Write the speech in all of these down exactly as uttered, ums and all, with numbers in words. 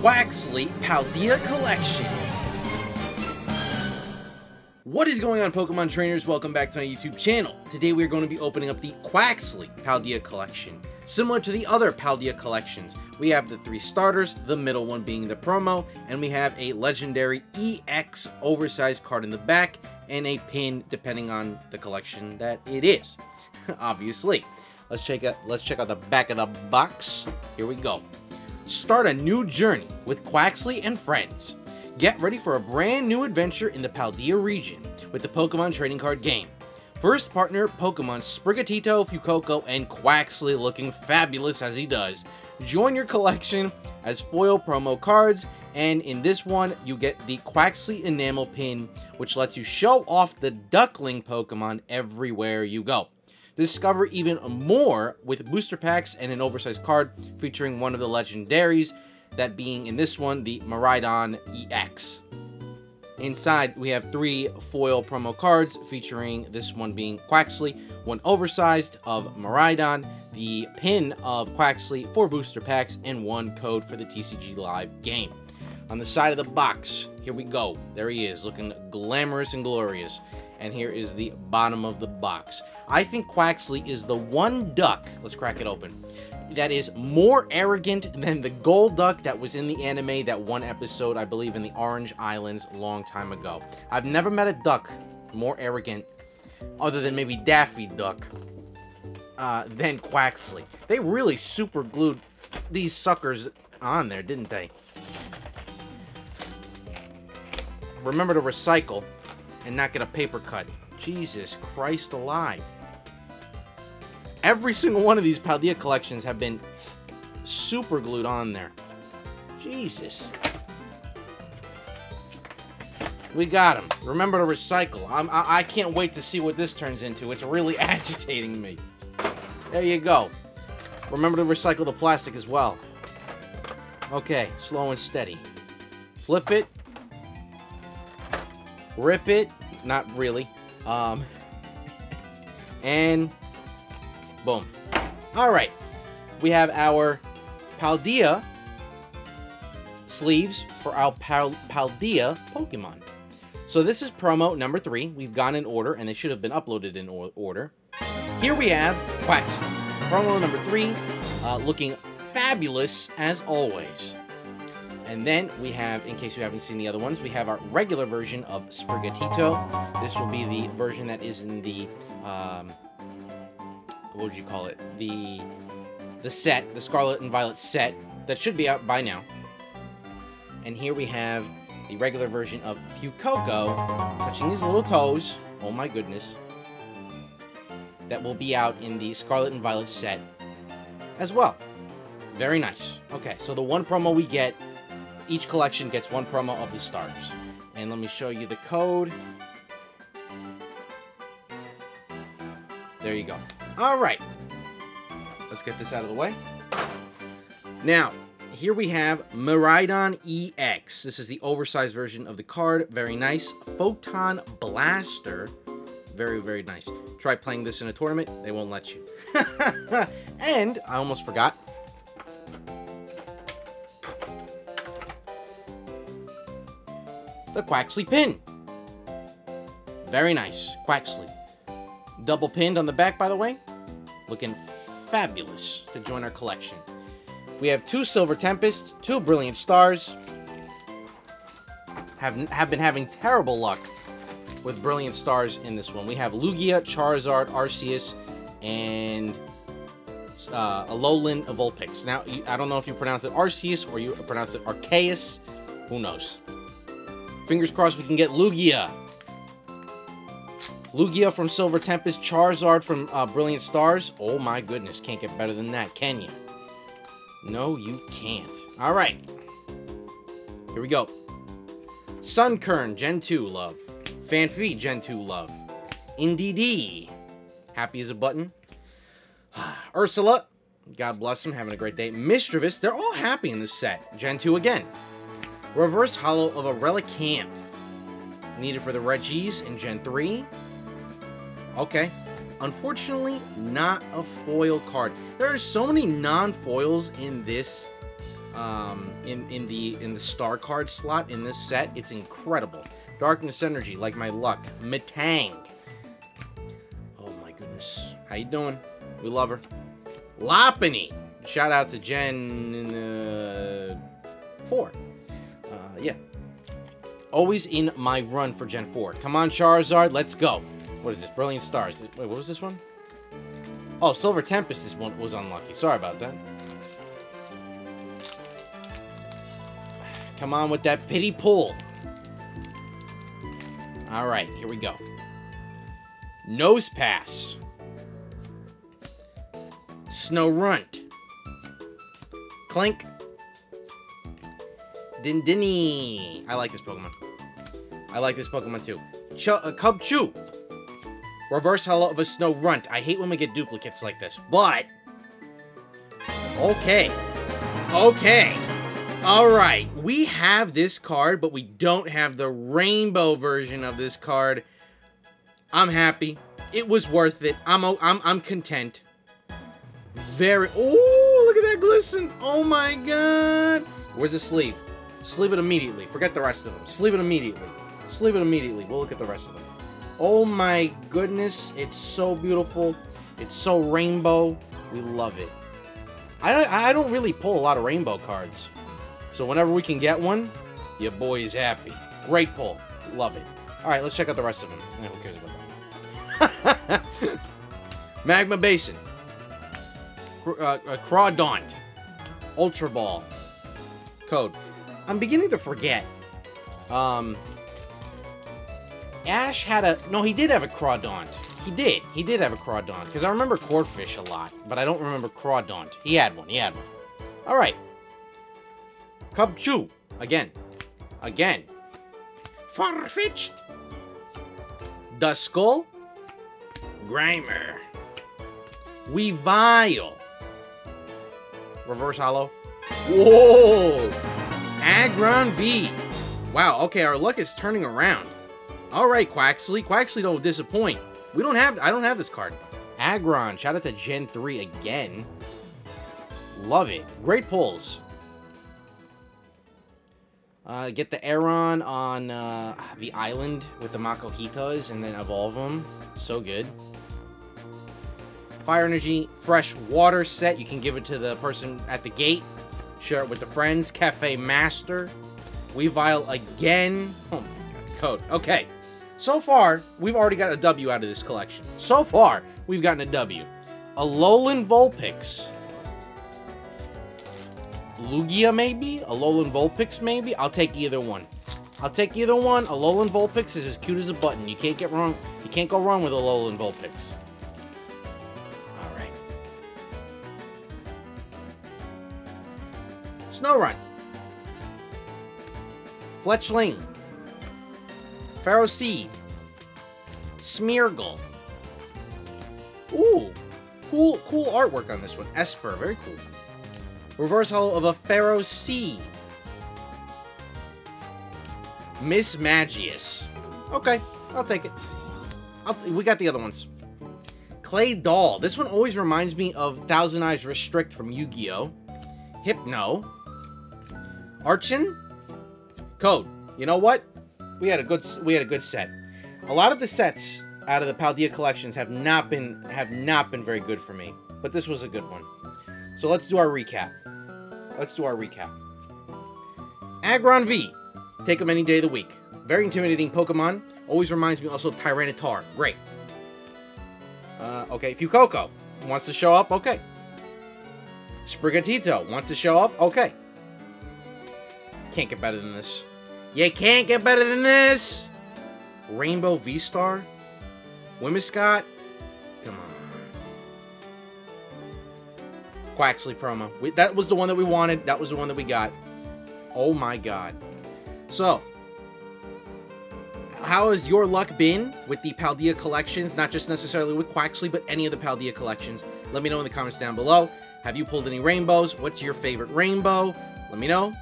Quaxly Paldea Collection. What is going on, Pokemon trainers? Welcome back to my YouTube channel. Today we are going to be opening up the Quaxly Paldea Collection. Similar to the other Paldea collections, we have the three starters, the middle one being the promo, and we have a legendary E X oversized card in the back and a pin depending on the collection that it is. Obviously. Let's check out let's check out the back of the box. Here we go. Start a new journey with Quaxly and friends. Get ready for a brand new adventure in the Paldea region with the Pokemon trading card game. First partner Pokemon Sprigatito, Fuecoco, and Quaxly, looking fabulous as he does. Join your collection as foil promo cards, and in this one you get the Quaxly enamel pin, which lets you show off the duckling Pokemon everywhere you go. Discover even more with booster packs and an oversized card featuring one of the legendaries, that being in this one, the Miraidon E X. Inside, we have three foil promo cards featuring this one being Quaxly, one oversized of Miraidon, the pin of Quaxly, four booster packs, and one code for the T C G Live game. On the side of the box, here we go. There he is, looking glamorous and glorious. And here is the bottom of the box. I think Quaxly is the one duck, let's crack it open, that is more arrogant than the gold duck that was in the anime, that one episode, I believe, in the Orange Islands a long time ago. I've never met a duck more arrogant, other than maybe Daffy Duck, uh, than Quaxly. They really super glued these suckers on there, didn't they? Remember to recycle and not get a paper cut. Jesus Christ alive. Every single one of these Paldea collections have been super glued on there. Jesus. We got him. Remember to recycle. I'm, I, I can't wait to see what this turns into. It's really agitating me. There you go. Remember to recycle the plastic as well. Okay, slow and steady. Flip it. Rip it. Not really. Um, and... boom. Alright, we have our Paldea sleeves for our Pal Paldea Pokemon. So this is promo number three. We've gone in order, and they should have been uploaded in order. Here we have Quaxly. Promo number three, uh, looking fabulous as always. And then we have, in case you haven't seen the other ones, we have our regular version of Sprigatito. This will be the version that is in the... Um, what would you call it? The the set, the Scarlet and Violet set, that should be out by now. And here we have the regular version of Fuecoco, touching his little toes. Oh my goodness. That will be out in the Scarlet and Violet set as well. Very nice. Okay, so the one promo we get, each collection gets one promo of the starters. And let me show you the code. There you go. Alright, let's get this out of the way. Now, here we have Miraidon E X. This is the oversized version of the card. Very nice. Photon Blaster. Very, very nice. Try playing this in a tournament. They won't let you. And, I almost forgot. The Quaxly pin. Very nice. Quaxly. Double pinned on the back, by the way. Looking fabulous to join our collection. We have two Silver Tempests, two Brilliant Stars. Have, have been having terrible luck with Brilliant Stars in this one. We have Lugia, Charizard, Arceus, and uh, Alolan Vulpix. Now, I don't know if you pronounce it Arceus or you pronounce it Arceus. Who knows? Fingers crossed we can get Lugia. Lugia from Silver Tempest, Charizard from uh, Brilliant Stars. Oh my goodness, can't get better than that, can you? No, you can't. All right, here we go. Sunkern, Gen two, love. Fanfee, Gen two, love. Indeedee, happy as a button. Ursula, God bless him, having a great day. Mischievous, they're all happy in this set. Gen two again. Reverse Hollow of a Relicanth, needed for the Regis in Gen three. Okay. Unfortunately, not a foil card. There are so many non-foils in this um, in in the in the star card slot in this set. It's incredible. Darkness Energy, like my luck. Metang. Oh my goodness. How you doing? We love her. Lopunny. Shout out to Gen uh, four. Uh, yeah. Always in my run for Gen four. Come on, Charizard. Let's go. What is this? Brilliant Stars. Wait, what was this one? Oh, Silver Tempest this one was unlucky. Sorry about that. Come on with that pity pull. Alright, here we go. Nosepass. Snorunt. Clink. Dindini. I like this Pokemon. I like this Pokemon too. Ch uh, Cubchoo. Reverse Hollow of a Snorunt. I hate when we get duplicates like this, but... Okay. Okay. Alright. We have this card, but we don't have the rainbow version of this card. I'm happy. It was worth it. I'm I'm, I'm content. Very... Ooh, look at that glisten. Oh my god. Where's the sleeve? Sleeve it immediately. Forget the rest of them. Sleeve it immediately. Sleeve it immediately. We'll look at the rest of them. Oh my goodness, it's so beautiful. It's so rainbow. We love it. I don't, I don't really pull a lot of rainbow cards. So whenever we can get one, your boy is happy. Great pull. Love it. All right, let's check out the rest of them. Eh, who cares about that? Magma Basin. Cr uh, uh, Crawdaunt. Ultra Ball. Code. I'm beginning to forget. Um... Ash had a... No, he did have a Crawdaunt. He did. He did have a Crawdaunt. Because I remember Cordfish a lot, but I don't remember Crawdaunt. He had one. He had one. All right. Cubchoo. Again. Again. Farfetched. Duskull. Grimer. Weavile. Reverse Hollow. Whoa. Aggron V. Wow. Okay, our luck is turning around. Alright, Quaxly. Quaxly don't disappoint. We don't have... I don't have this card. Aggron. Shout out to Gen three again. Love it. Great pulls. Uh, get the Aggron on uh, the island with the Makohitas and then evolve them. So good. Fire Energy. Fresh Water set. You can give it to the person at the gate. Share it with the friends. Cafe Master. Weavile again. Oh, code. Okay. So far, we've already got a W out of this collection. So far, we've gotten a W. Alolan Vulpix. Lugia, maybe? Alolan Vulpix, maybe? I'll take either one. I'll take either one. Alolan Vulpix is as cute as a button. You can't get wrong. You can't go wrong with Alolan Vulpix. Alright. Snorunt. Fletchling. Pharaoh Seed. Smeargle. Ooh. Cool, cool artwork on this one. Esper. Very cool. Reverse Hollow of a Pharaoh Seed. Miss Magius. Okay. I'll take it. I'll th we got the other ones. Clay Doll. This one always reminds me of Thousand Eyes Restrict from Yu-Gi-Oh! Hypno. Archon. Code. You know what? We had a good we had a good set. A lot of the sets out of the Paldea collections have not been have not been very good for me, but this was a good one. So let's do our recap. Let's do our recap. Aggron V, take him any day of the week. Very intimidating Pokemon. Always reminds me also of Tyranitar. Great. Uh, okay, Fuecoco wants to show up. Okay. Sprigatito wants to show up. Okay. Can't get better than this. You can't get better than this! Rainbow V-Star? Whimsicott? Come on. Quaxly promo. We, that was the one that we wanted. That was the one that we got. Oh my god. So, how has your luck been with the Paldea collections? Not just necessarily with Quaxly, but any of the Paldea collections. Let me know in the comments down below. Have you pulled any rainbows? What's your favorite rainbow? Let me know.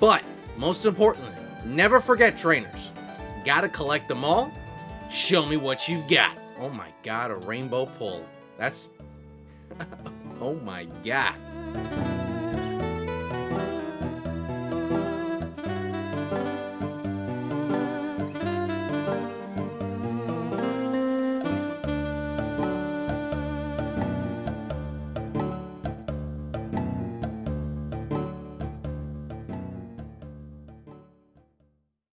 But, most importantly, never forget, trainers. Gotta collect them all. Show me what you've got. Oh my god, a rainbow pull. That's... oh my god.